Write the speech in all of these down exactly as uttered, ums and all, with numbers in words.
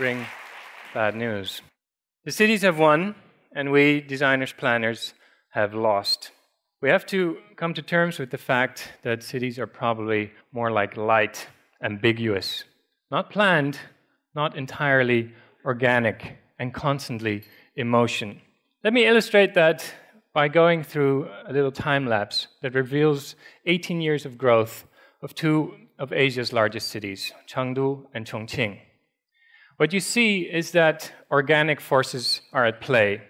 bring bad news. The cities have won, and we designers, planners, have lost. We have to come to terms with the fact that cities are probably more like light, ambiguous, not planned, not entirely organic, and constantly emotion. Let me illustrate that by going through a little time-lapse that reveals eighteen years of growth of two of Asia's largest cities, Chengdu and Chongqing. What you see is that organic forces are at play,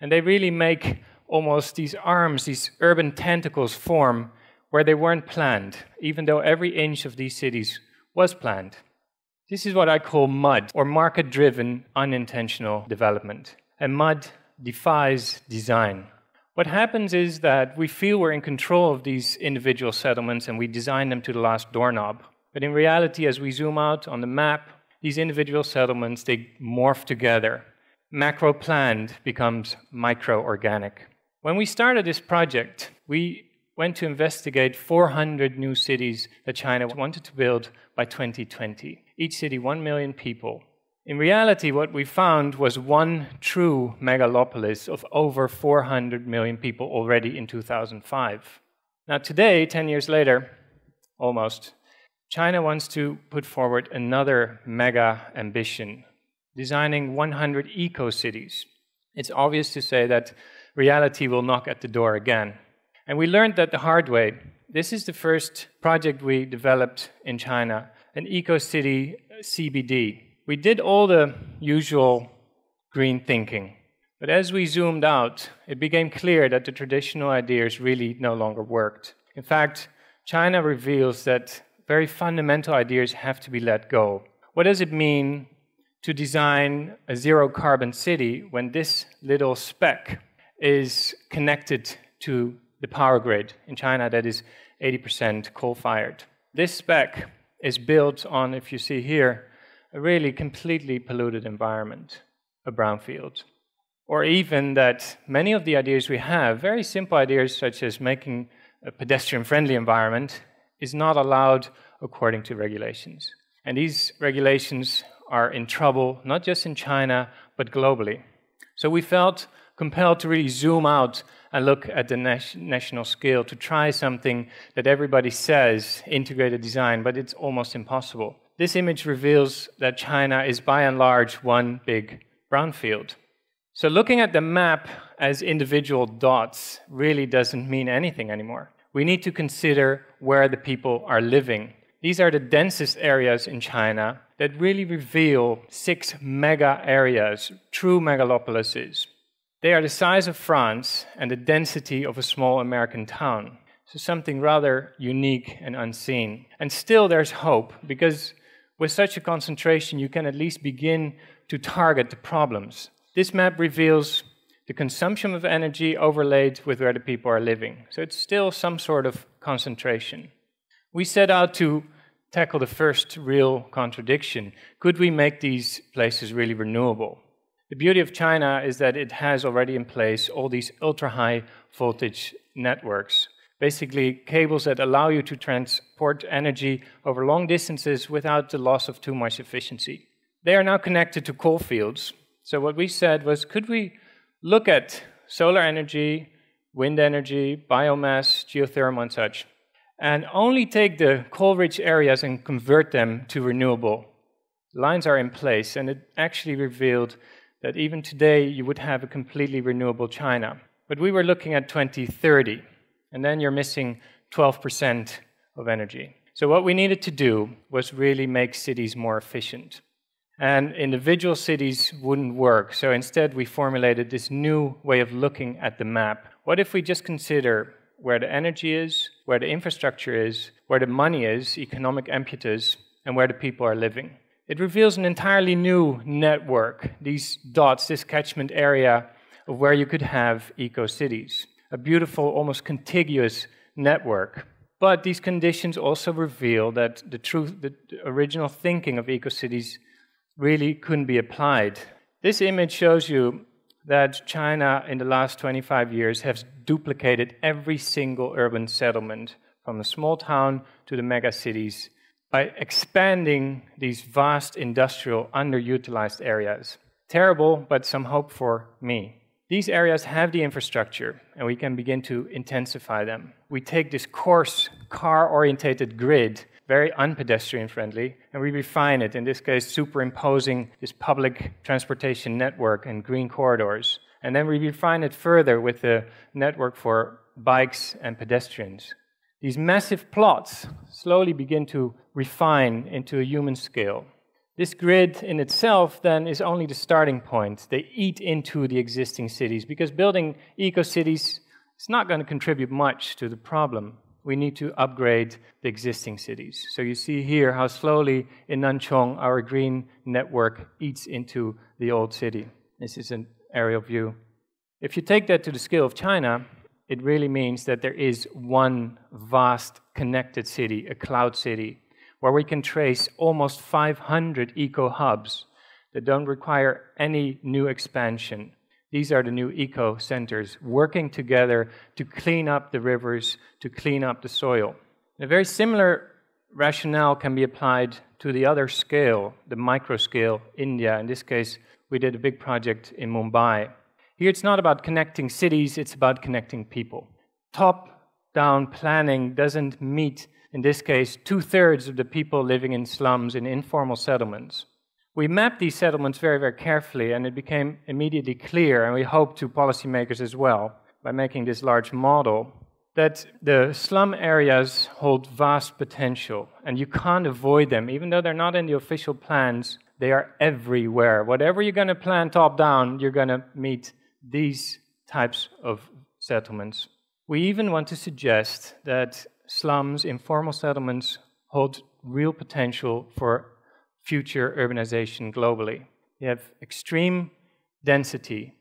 and they really make almost these arms, these urban tentacles form where they weren't planned, even though every inch of these cities was planned. This is what I call M U D, or market-driven unintentional development. And M U D defies design. What happens is that we feel we're in control of these individual settlements and we design them to the last doorknob. But in reality, as we zoom out on the map, these individual settlements, they morph together. Macro-planned becomes micro-organic. When we started this project, we went to investigate four hundred new cities that China wanted to build by twenty twenty. Each city one million people. In reality, what we found was one true megalopolis of over four hundred million people already in two thousand five. Now today, ten years later, almost, China wants to put forward another mega ambition, designing one hundred eco-cities. It's obvious to say that reality will knock at the door again. And we learned that the hard way. This is the first project we developed in China, an eco-city C B D. We did all the usual green thinking, but as we zoomed out, it became clear that the traditional ideas really no longer worked. In fact, China reveals that very fundamental ideas have to be let go. What does it mean to design a zero-carbon city when this little speck is connected to the power grid? In China, that is eighty percent coal-fired. This speck is built on, if you see here, a really completely polluted environment, a brownfield. Or even that many of the ideas we have, very simple ideas such as making a pedestrian-friendly environment, is not allowed according to regulations. And these regulations are in trouble, not just in China, but globally. So we felt compelled to really zoom out and look at the national scale to try something that everybody says, integrated design, but it's almost impossible. This image reveals that China is by and large one big brownfield. So looking at the map as individual dots really doesn't mean anything anymore. We need to consider where the people are living. These are the densest areas in China that really reveal six mega areas, true megalopolises. They are the size of France and the density of a small American town. So something rather unique and unseen. And still there's hope, because with such a concentration you can at least begin to target the problems. This map reveals the consumption of energy overlaid with where the people are living. So it's still some sort of concentration. We set out to tackle the first real contradiction. Could we make these places really renewable? The beauty of China is that it has already in place all these ultra-high voltage networks, basically cables that allow you to transport energy over long distances without the loss of too much efficiency. They are now connected to coal fields. So what we said was, could we look at solar energy, wind energy, biomass, geothermal and such, and only take the coal-rich areas and convert them to renewable? Lines are in place, and it actually revealed that even today you would have a completely renewable China. But we were looking at twenty thirty, and then you're missing twelve percent of energy. So what we needed to do was really make cities more efficient. And individual cities wouldn't work, so instead we formulated this new way of looking at the map. What if we just consider where the energy is, where the infrastructure is, where the money is, economic impetus, and where the people are living? It reveals an entirely new network, these dots, this catchment area of where you could have eco-cities. A beautiful, almost contiguous network. But these conditions also reveal that the truth, the original thinking of eco-cities really couldn't be applied. This image shows you that China in the last twenty-five years has duplicated every single urban settlement, from the small town to the mega cities by expanding these vast industrial underutilized areas. Terrible, but some hope for me. These areas have the infrastructure, and we can begin to intensify them. We take this coarse, car-orientated grid, very unpedestrian-friendly, and we refine it, in this case superimposing this public transportation network and green corridors. And then we refine it further with the network for bikes and pedestrians. These massive plots slowly begin to refine into a human scale. This grid in itself, then, is only the starting point. They eat into the existing cities, because building eco-cities is not going to contribute much to the problem. We need to upgrade the existing cities. So you see here how slowly in Nanchong our green network eats into the old city. This is an aerial view. If you take that to the scale of China, it really means that there is one vast connected city, a cloud city, where we can trace almost five hundred eco-hubs that don't require any new expansion. These are the new eco-centers, working together to clean up the rivers, to clean up the soil. And a very similar rationale can be applied to the other scale, the micro-scale, India. In this case, we did a big project in Mumbai. Here it's not about connecting cities, it's about connecting people. Top-down planning doesn't meet, in this case, two-thirds of the people living in slums in informal settlements. We mapped these settlements very, very carefully, and it became immediately clear, and we hope to policymakers as well, by making this large model, that the slum areas hold vast potential, and you can't avoid them. Even though they're not in the official plans, they are everywhere. Whatever you're going to plan top-down, you're going to meet these types of settlements. We even want to suggest that slums, informal settlements, hold real potential for future urbanization globally. They have extreme density,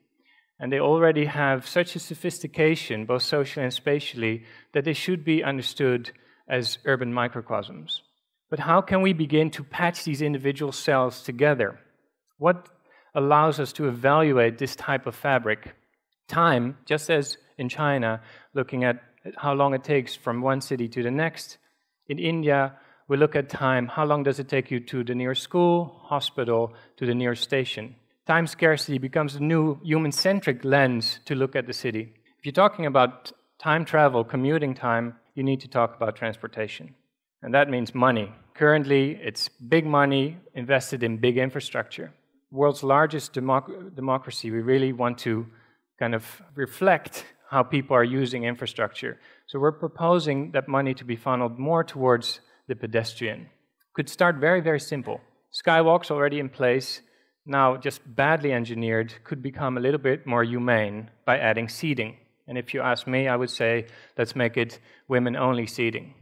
and they already have such a sophistication, both socially and spatially, that they should be understood as urban microcosms. But how can we begin to patch these individual cells together? What allows us to evaluate this type of fabric? Time, just as in China, looking at how long it takes from one city to the next. In India, we look at time. How long does it take you to the nearest school, hospital, to the nearest station? Time scarcity becomes a new human-centric lens to look at the city. If you're talking about time travel, commuting time, you need to talk about transportation. And that means money. Currently, it's big money invested in big infrastructure. World's largest democ- democracy, we really want to kind of reflect how people are using infrastructure. So we're proposing that money to be funneled more towards the pedestrian. Could start very, very simple. Skywalks already in place, now just badly engineered, could become a little bit more humane by adding seating. And if you ask me, I would say, let's make it women-only seating,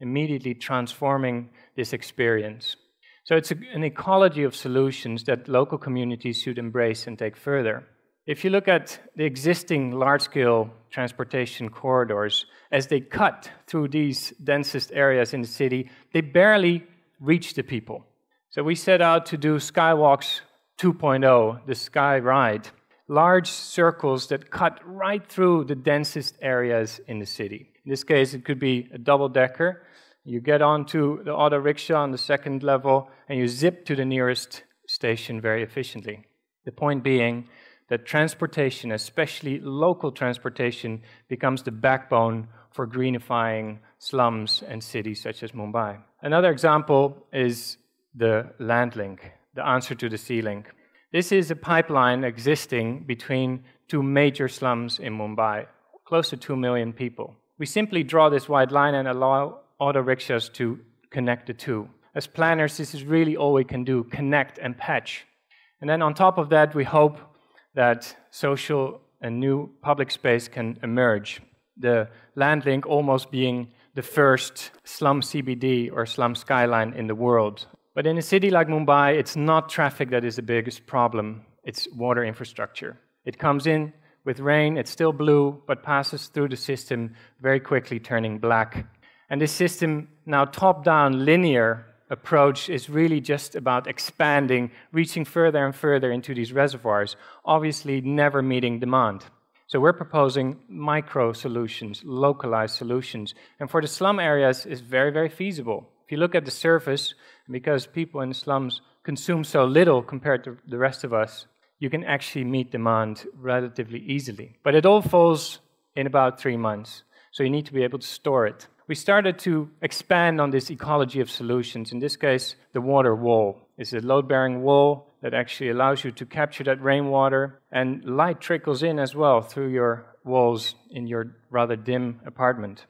immediately transforming this experience. So it's a, an ecology of solutions that local communities should embrace and take further. If you look at the existing large-scale transportation corridors, as they cut through these densest areas in the city, they barely reach the people. So we set out to do Skywalks two point oh, the Sky Ride, large circles that cut right through the densest areas in the city. In this case, it could be a double-decker. You get onto the auto rickshaw on the second level, and you zip to the nearest station very efficiently. The point being that transportation, especially local transportation, becomes the backbone for greenifying slums and cities such as Mumbai. Another example is the land link, the answer to the sea link. This is a pipeline existing between two major slums in Mumbai, close to two million people. We simply draw this wide line and allow auto rickshaws to connect the two. As planners, this is really all we can do, connect and patch. And then on top of that, we hope that social and new public space can emerge, the land link almost being the first slum C B D or slum skyline in the world. But in a city like Mumbai, it's not traffic that is the biggest problem, it's water infrastructure. It comes in with rain, it's still blue, but passes through the system very quickly, turning black. And this system, now top-down, linear approach, is really just about expanding, reaching further and further into these reservoirs, obviously never meeting demand. So we're proposing micro solutions, localized solutions, and for the slum areas it's very, very feasible. If If you look at the surface, because people in the slums consume so little compared to the rest of us, you can actually meet demand relatively easily. But it all falls in about three months, so you need to be able to store it. We started to expand on this ecology of solutions. In this case, the water wall. It's a load-bearing wall that actually allows you to capture that rainwater, and light trickles in as well through your walls in your rather dim apartment.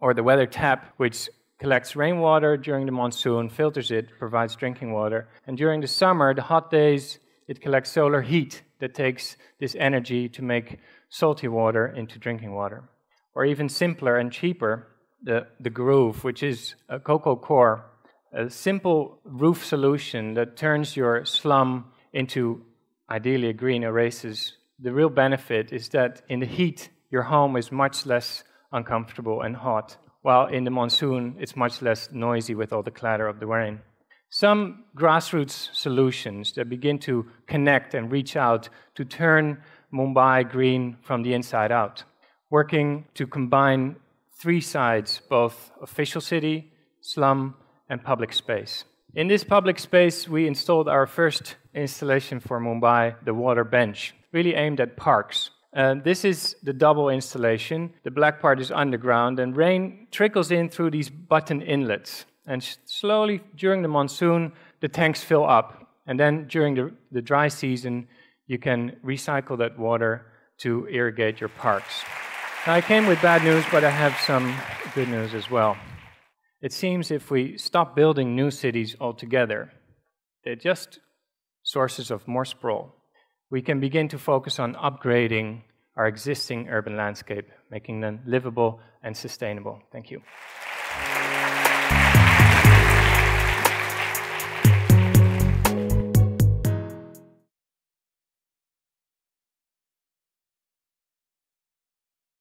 Or the weather tap, which collects rainwater during the monsoon, filters it, provides drinking water. And during the summer, the hot days, it collects solar heat that takes this energy to make salty water into drinking water. Or even simpler and cheaper, the, the groove, which is a coco core, a simple roof solution that turns your slum into ideally a green oasis. The real benefit is that in the heat, your home is much less uncomfortable and hot, while in the monsoon, it's much less noisy with all the clatter of the rain. Some grassroots solutions that begin to connect and reach out to turn Mumbai green from the inside out. Working to combine three sides, both official city, slum, and public space. In this public space, we installed our first installation for Mumbai, the water bench, really aimed at parks. Uh, this is the double installation. The black part is underground, and rain trickles in through these button inlets. And slowly, during the monsoon, the tanks fill up. And then during the, the dry season, you can recycle that water to irrigate your parks. Now, I came with bad news, but I have some good news as well. It seems if we stop building new cities altogether, they're just sources of more sprawl. We can begin to focus on upgrading our existing urban landscape, making them livable and sustainable. Thank you.